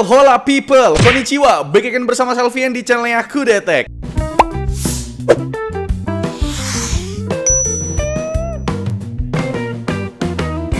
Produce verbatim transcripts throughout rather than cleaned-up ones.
Well, hola people, konnichiwa, back again bersama Selvian di channelnya aku Detek.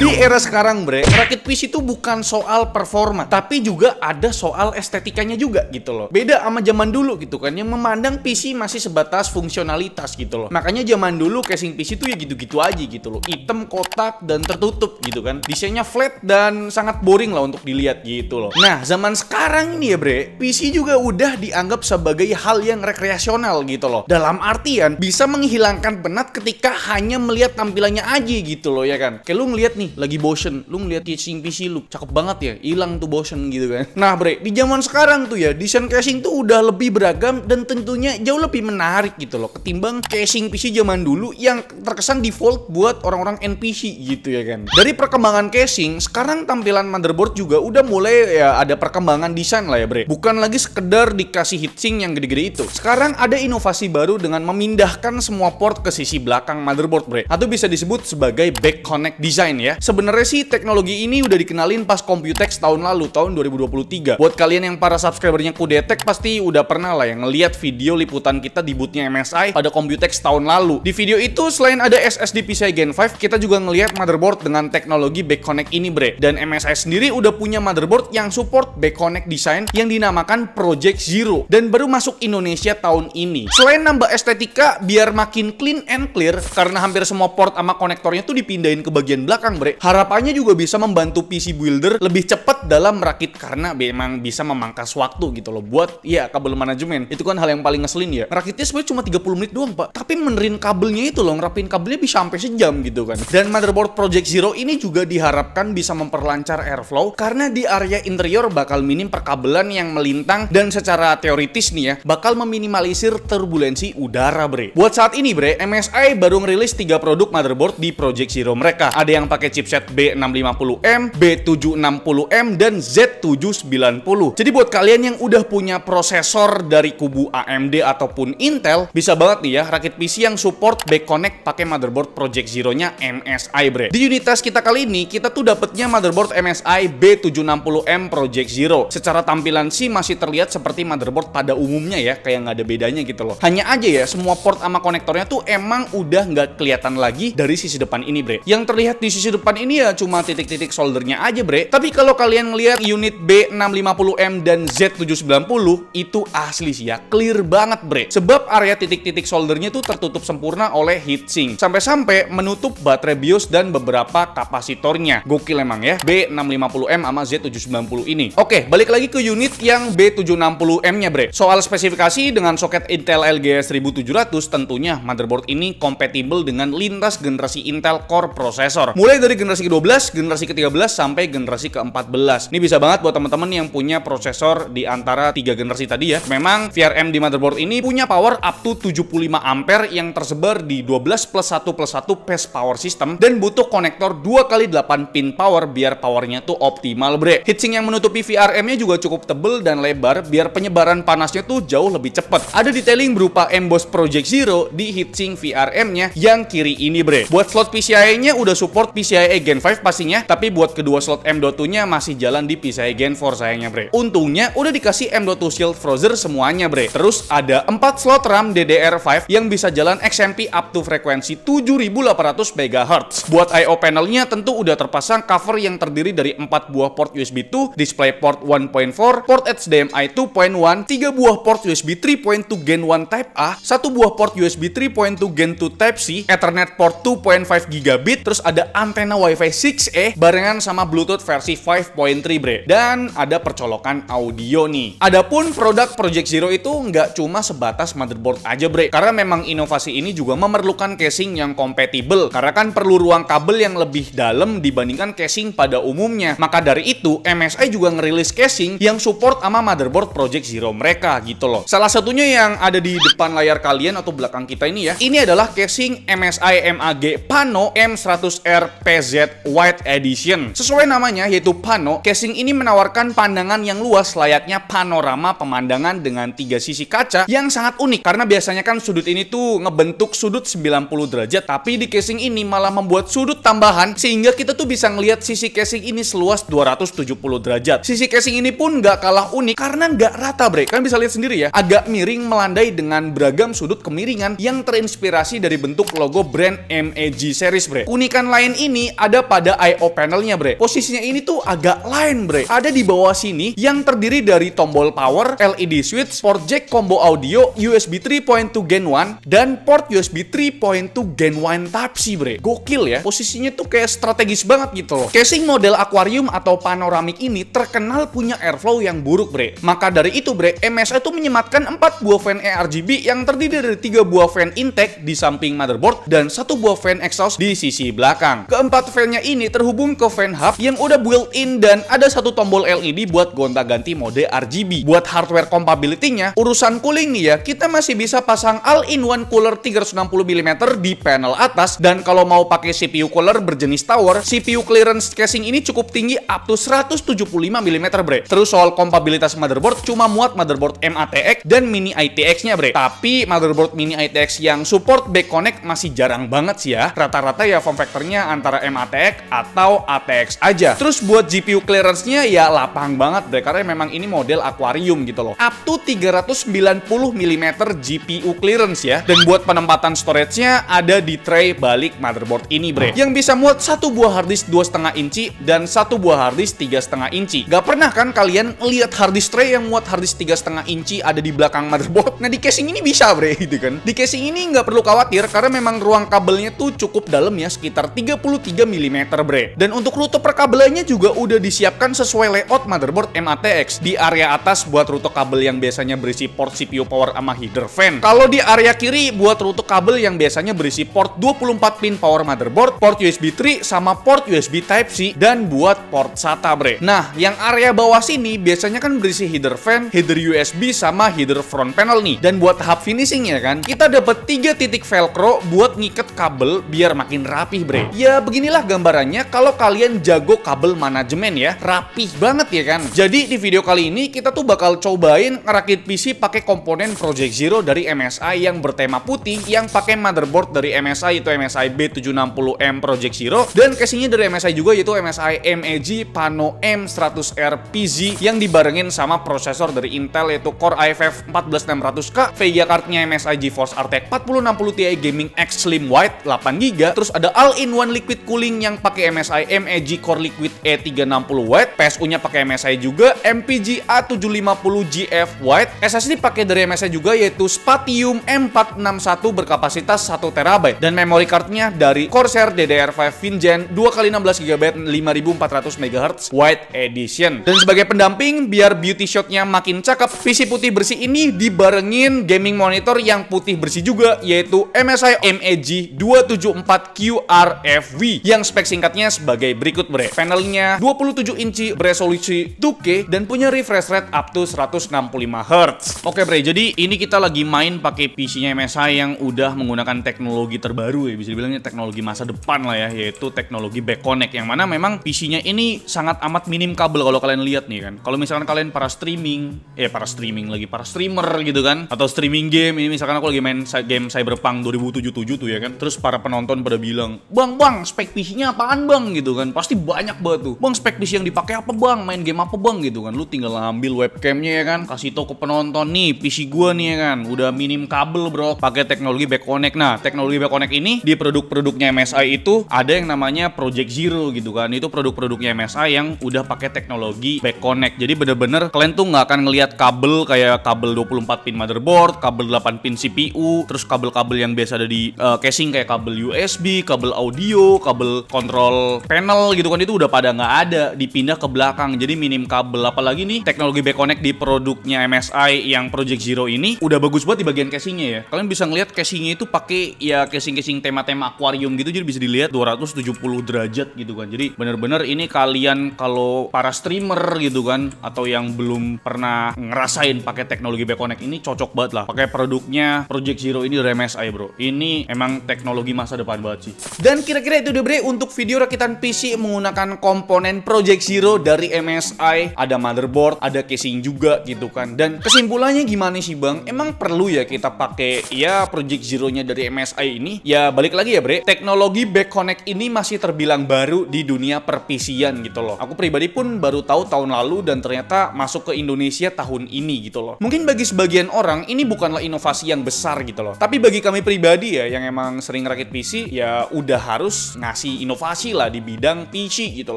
Di era sekarang bre, rakit P C itu bukan soal performa, tapi juga ada soal estetikanya juga gitu loh. Beda sama zaman dulu gitu kan, yang memandang P C masih sebatas fungsionalitas gitu loh. Makanya zaman dulu casing P C itu ya gitu-gitu aja gitu loh, hitam, kotak, dan tertutup gitu kan. Desainnya flat dan sangat boring lah untuk dilihat gitu loh. Nah zaman sekarang ini ya bre, P C juga udah dianggap sebagai hal yang rekreasional gitu loh. Dalam artian bisa menghilangkan penat ketika hanya melihat tampilannya aja gitu loh ya kan. Kayak lu ngeliat nih lagi bosen, lu ngeliat casing P C lu cakep banget ya, hilang tuh bosen gitu kan. Nah bre, di zaman sekarang tuh ya desain casing tuh udah lebih beragam dan tentunya jauh lebih menarik gitu loh ketimbang casing P C zaman dulu yang terkesan default buat orang-orang N P C gitu ya kan. Dari perkembangan casing, sekarang tampilan motherboard juga udah mulai ya ada perkembangan desain lah ya bre. Bukan lagi sekedar dikasih heatsink yang gede-gede itu. Sekarang ada inovasi baru dengan memindahkan semua port ke sisi belakang motherboard bre, atau bisa disebut sebagai Back Connect design ya. Sebenarnya sih teknologi ini udah dikenalin pas Computex tahun lalu, tahun dua ribu dua puluh tiga. Buat kalian yang para subscribernya Kudetek pasti udah pernah lah yang ngeliat video liputan kita di bootnya M S I pada Computex tahun lalu. Di video itu selain ada S S D PCIe Gen five, kita juga ngeliat motherboard dengan teknologi Back Connect ini bre. Dan M S I sendiri udah punya motherboard yang support Back Connect design yang dinamakan Project Zero dan baru masuk Indonesia tahun ini. Selain nambah estetika biar makin clean and clear karena hampir semua port sama konektornya tuh dipindahin ke bagian belakang bre, harapannya juga bisa membantu P C builder lebih cepat dalam merakit karena memang bisa memangkas waktu gitu loh buat ya kabel manajemen. Itu kan hal yang paling ngeselin ya. Merakitnya sebenarnya cuma tiga puluh menit doang, Pak. Tapi menerin kabelnya itu loh, ngerapin kabelnya bisa sampai sejam gitu kan. Dan motherboard Project Zero ini juga diharapkan bisa memperlancar airflow karena di area interior bakal minim perkabelan yang melintang dan secara teoritis nih ya bakal meminimalisir turbulensi udara, bre. Buat saat ini, bre, M S I baru ngerilis tiga produk motherboard di Project Zero mereka. Ada yang pakai chipset B enam lima nol M, B tujuh enam nol M, dan Z tujuh sembilan nol. Jadi buat kalian yang udah punya prosesor dari kubu A M D ataupun Intel, bisa banget nih ya rakit P C yang support Back Connect pakai motherboard Project Zero-nya M S I bre. Di unit test kita kali ini, kita tuh dapetnya motherboard M S I B tujuh enam nol M Project Zero. Secara tampilan sih masih terlihat seperti motherboard pada umumnya ya, kayak nggak ada bedanya gitu loh. Hanya aja ya, semua port sama konektornya tuh emang udah nggak kelihatan lagi dari sisi depan ini bre. Yang terlihat di sisi depan depan ini ya cuma titik-titik soldernya aja bre. Tapi kalau kalian ngelihat unit B enam lima nol M dan Z tujuh sembilan nol itu asli sih ya, clear banget bre. Sebab area titik-titik soldernya itu tertutup sempurna oleh heatsink, sampai-sampai menutup baterai BIOS dan beberapa kapasitornya. Gokil emang ya B enam lima nol M sama Z tujuh sembilan nol ini. Oke, balik lagi ke unit yang B tujuh enam nol M nya bre. Soal spesifikasi dengan soket Intel L G A seribu tujuh ratus, tentunya motherboard ini kompatibel dengan lintas generasi Intel Core prosesor, mulai dari Dari generasi ke dua belas, generasi ke tiga belas, sampai generasi ke empat belas. Ini bisa banget buat teman-teman yang punya prosesor di antara tiga generasi tadi ya. Memang V R M di motherboard ini punya power up to tujuh puluh lima ampere yang tersebar di dua belas plus satu plus satu phase power system dan butuh konektor dua kali delapan pin power biar powernya tuh optimal bre. Heatsink yang menutupi V R M-nya juga cukup tebel dan lebar biar penyebaran panasnya tuh jauh lebih cepat. Ada detailing berupa emboss Project Zero di heatsink V R M-nya yang kiri ini bre. Buat slot PCIe-nya udah support PCIe Gen five pastinya, tapi buat kedua slot M dot two-nya masih jalan di PCIe Gen four sayangnya bre. Untungnya udah dikasih M dot two shield frozer semuanya bre. Terus ada empat slot RAM D D R five yang bisa jalan X M P up to frekuensi tujuh ribu delapan ratus megahertz. Buat I O panelnya tentu udah terpasang cover yang terdiri dari empat buah port U S B dua, DisplayPort one point four, port H D M I two point one, tiga buah port U S B three point two Gen one Type A, satu buah port U S B three point two Gen two Type C, Ethernet port dua koma lima gigabit, terus ada antena WiFi six E barengan sama Bluetooth versi lima titik tiga bre. Dan ada percolokan audio nih. Adapun produk Project Zero itu nggak cuma sebatas motherboard aja bre, karena memang inovasi ini juga memerlukan casing yang kompatibel, karena kan perlu ruang kabel yang lebih dalam dibandingkan casing pada umumnya. Maka dari itu M S I juga ngerilis casing yang support sama motherboard Project Zero mereka gitu loh. Salah satunya yang ada di depan layar kalian atau belakang kita ini ya, ini adalah casing M S I M A G Pano M seratus R P Z P Z White Edition. Sesuai namanya, yaitu Pano, casing ini menawarkan pandangan yang luas layaknya panorama pemandangan dengan tiga sisi kaca yang sangat unik. Karena biasanya kan sudut ini tuh ngebentuk sudut sembilan puluh derajat, tapi di casing ini malah membuat sudut tambahan sehingga kita tuh bisa ngelihat sisi casing ini seluas dua ratus tujuh puluh derajat. Sisi casing ini pun nggak kalah unik karena nggak rata, bre. Kalian bisa lihat sendiri ya, agak miring melandai dengan beragam sudut kemiringan yang terinspirasi dari bentuk logo brand M A G series, bre. Unikan lain ini ada pada I O panelnya, bre. Posisinya ini tuh agak lain, bre. Ada di bawah sini yang terdiri dari tombol power, L E D switch, port jack combo audio, U S B tiga titik dua gen satu, dan port U S B tiga titik dua gen satu Type-C, bre. Gokil ya, posisinya tuh kayak strategis banget gitu loh. Casing model akuarium atau panoramik ini terkenal punya airflow yang buruk, bre. Maka dari itu, bre, M S I tuh menyematkan empat buah fan A R G B yang terdiri dari tiga buah fan intake di samping motherboard dan satu buah fan exhaust di sisi belakang. Keempat fan-nya ini terhubung ke fan hub yang udah built-in dan ada satu tombol L E D buat gonta-ganti mode R G B. Buat hardware compatibility-nya, urusan cooling nih ya, kita masih bisa pasang all-in-one cooler tiga ratus enam puluh milimeter di panel atas, dan kalau mau pakai C P U cooler berjenis tower, C P U clearance casing ini cukup tinggi up to seratus tujuh puluh lima milimeter, bre. Terus soal kompatibilitas motherboard, cuma muat motherboard M A T X dan mini I T X-nya, bre. Tapi motherboard mini I T X yang support Back Connect masih jarang banget sih ya. Rata-rata ya form factor-nya antara M A T X atau A T X aja. Terus buat G P U clearance-nya ya lapang banget, bre. Karena memang ini model akuarium gitu loh. Up to tiga ratus sembilan puluh milimeter G P U clearance ya. Dan buat penempatan storage-nya ada di tray balik motherboard ini, bre. Yang bisa muat satu buah harddisk dua koma lima inci dan satu buah harddisk tiga koma lima inci. Gak pernah kan kalian lihat harddisk tray yang muat harddisk tiga koma lima inci ada di belakang motherboard? Nah, di casing ini bisa, bre, gitu kan. Di casing ini nggak perlu khawatir karena memang ruang kabelnya tuh cukup dalam ya, sekitar tiga puluh tiga milimeter, bre. Dan untuk rute perkabelannya juga udah disiapkan sesuai layout motherboard M A T X. Di area atas buat rute kabel yang biasanya berisi port C P U power sama heater fan. Kalau di area kiri buat rute kabel yang biasanya berisi port dua puluh empat pin power motherboard, port U S B tiga sama port U S B Type-C, dan buat port S A T A, bre. Nah, yang area bawah sini biasanya kan berisi heater fan, header U S B sama header front panel nih. Dan buat hub finishingnya kan, kita dapat tiga titik velcro buat ngikat kabel biar makin rapih, bre. Ya beginilah gambarannya kalau kalian jago kabel manajemen ya, rapih banget ya kan. Jadi di video kali ini kita tuh bakal cobain ngerakit P C pakai komponen Project Zero dari M S I yang bertema putih, yang pakai motherboard dari M S I itu M S I B tujuh enam nol M Project Zero, dan casingnya dari M S I juga yaitu M S I M A G Pano M seratus R P Z yang dibarengin sama prosesor dari Intel yaitu Core i five empat belas enam ratus K, V G A card-nya M S I GeForce R T X empat ribu enam puluh Ti Gaming X Slim White delapan giga, terus ada all-in-one liquid cooling yang pakai M S I M A G Core Liquid E tiga enam nol White, P S U-nya pakai M S I juga, M P G A tujuh lima nol G F White, S S D pakai dari M S I juga yaitu Spatium M empat enam satu berkapasitas satu terabyte, dan memory card-nya dari Corsair D D R five Vengeance dua kali enam belas giga byte lima ribu empat ratus megahertz White Edition. Dan sebagai pendamping biar beauty shot-nya makin cakep, P C putih bersih ini dibarengin gaming monitor yang putih bersih juga, yaitu M S I M A G dua tujuh empat Q R F V yang spek singkatnya sebagai berikut, bre. Panelnya dua puluh tujuh inci beresolusi dua K dan punya refresh rate up to seratus enam puluh lima hertz. Oke, bre, jadi ini kita lagi main pakai P C-nya M S I yang udah menggunakan teknologi terbaru ya, bisa dibilangnya teknologi masa depan lah ya, yaitu teknologi Back Connect, yang mana memang P C-nya ini sangat amat minim kabel kalau kalian lihat nih kan. Kalau misalkan kalian para streaming, eh para streaming lagi para streamer gitu kan, atau streaming game, ini misalkan aku lagi main game Cyberpunk dua ribu tujuh puluh tujuh tuh ya kan. Terus para penonton pada bilang, "Bang, bang, spek P C-nya apaan, bang?" gitu kan. Pasti banyak banget tuh, "Bang, spek P C yang dipakai apa, bang? Main game apa, bang?" gitu kan. Lu tinggal ambil webcam-nya ya kan, kasih tau ke penonton, "Nih, P C gua nih ya kan, udah minim kabel, bro, pakai teknologi Back Connect." Nah, teknologi Back Connect ini di produk-produknya M S I itu ada yang namanya Project Zero gitu kan. Itu produk-produknya M S I yang udah pakai teknologi Back Connect. Jadi bener-bener kalian tuh nggak akan ngelihat kabel kayak kabel dua puluh empat pin motherboard, kabel delapan pin C P U, terus kabel-kabel yang biasa ada di uh, casing kayak kabel U S B, kabel audio, kabel kontrol panel gitu kan, itu udah pada nggak ada, dipindah ke belakang. Jadi minim kabel. Apalagi nih teknologi Back Connect di produknya M S I yang Project Zero ini udah bagus banget di bagian casingnya ya. Kalian bisa ngelihat casingnya itu pakai ya casing-casing tema-tema akuarium gitu, jadi bisa dilihat dua ratus tujuh puluh derajat gitu kan. Jadi bener-bener ini kalian kalau para streamer gitu kan, atau yang belum pernah ngerasain pakai teknologi Back Connect ini, cocok banget lah pakai produknya Project Zero ini dari M S I, bro. Ini emang teknologi masa depan banget sih. Dan kira-kira itu udah Bre, untuk video rakitan P C menggunakan komponen Project Zero dari M S I, ada motherboard, ada casing juga gitu kan. Dan kesimpulannya gimana sih Bang? Emang perlu ya kita pakai ya Project Zero-nya dari M S I ini? Ya balik lagi ya Bre, teknologi Back Connect ini masih terbilang baru di dunia per-P C-an gitu loh. Aku pribadi pun baru tahu tahun lalu dan ternyata masuk ke Indonesia tahun ini gitu loh. Mungkin bagi sebagian orang ini bukanlah inovasi yang besar gitu loh. Tapi bagi kami pribadi ya yang emang sering rakit P C ya udah harus ngasih inovasi lah di bidang P C gitu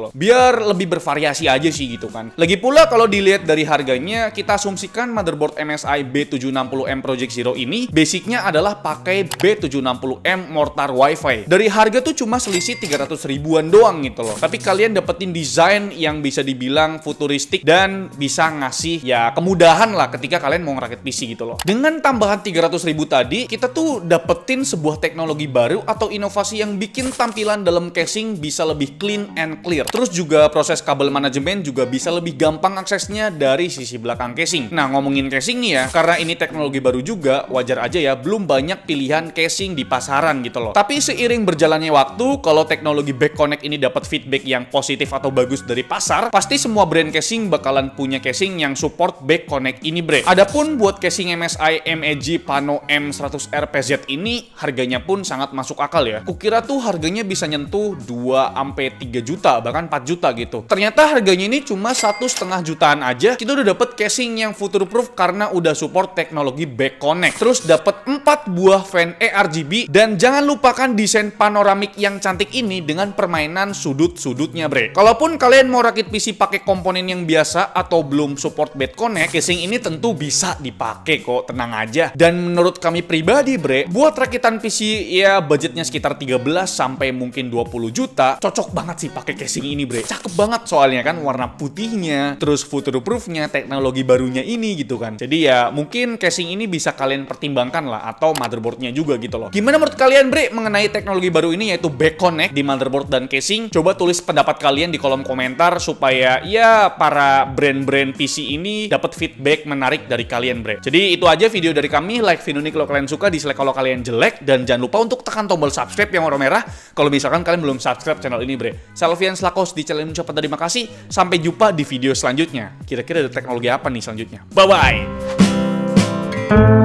loh, biar lebih bervariasi aja sih gitu kan. Lagi pula kalau dilihat dari harganya, kita asumsikan motherboard M S I B tujuh enam nol M Project Zero ini basicnya adalah pakai B tujuh enam nol M mortar WiFi. Dari harga tuh cuma selisih tiga ratus ribuan doang gitu loh, tapi kalian dapetin desain yang bisa dibilang futuristik dan bisa ngasih ya kemudahan lah ketika kalian mau ngerakit P C gitu loh. Dengan tambahan tiga ratus ribu tadi, kita tuh dapetin sebuah teknologi baru atau inovasi yang bikin tampilan dalam casing bisa lebih clean and clear. Terus juga proses kabel manajemen juga bisa lebih gampang aksesnya dari sisi belakang casing. Nah, ngomongin casing nih ya, karena ini teknologi baru juga, wajar aja ya belum banyak pilihan casing di pasaran gitu loh. Tapi seiring berjalannya waktu, kalau teknologi Back Connect ini dapat feedback yang positif atau bagus dari pasar, pasti semua brand casing bakalan punya casing yang support Back Connect ini Bre. Adapun buat casing M S I M A G Pano M seratus R P Z ini harganya pun sangat masuk akal ya. Kukira tuh harganya bisa nyentuh dua sampai tiga juta, bahkan empat juta gitu. Ternyata harganya ini cuma satu setengah jutaan aja. Kita udah dapet casing yang future proof karena udah support teknologi Back Connect. Terus dapet empat buah fan A R G B, dan jangan lupakan desain panoramik yang cantik ini dengan permainan sudut-sudutnya Bre. Kalaupun kalian mau rakit P C pakai komponen yang biasa atau belum support Back Connect, casing ini tentu bisa dipakai kok, tenang aja. Dan menurut kami pribadi Bre, buat rakitan P C ya budgetnya sekitar tiga belas sampai mungkin dua puluh juta, cocok banget sih pakai casing ini Bre. Cakep banget soalnya kan, warna putihnya, terus future-proofnya, teknologi barunya ini gitu kan. Jadi ya mungkin casing ini bisa kalian pertimbangkan lah, atau motherboardnya juga gitu loh. Gimana menurut kalian Bre mengenai teknologi baru ini yaitu Back Connect di motherboard dan casing? Coba tulis pendapat kalian di kolom komentar supaya ya para brand-brand P C ini dapat feedback menarik dari kalian Bre. Jadi itu aja video dari kami. Like video ini kalau kalian suka, dislike kalau kalian jelek, dan jangan lupa untuk tekan tombol subscribe yang warna merah kalau misalkan kalian belum subscribe channel ini Bre. Selvian selaku di channel ini ucapan terima kasih. Sampai jumpa di video selanjutnya. Kira-kira ada teknologi apa nih selanjutnya? Bye-bye.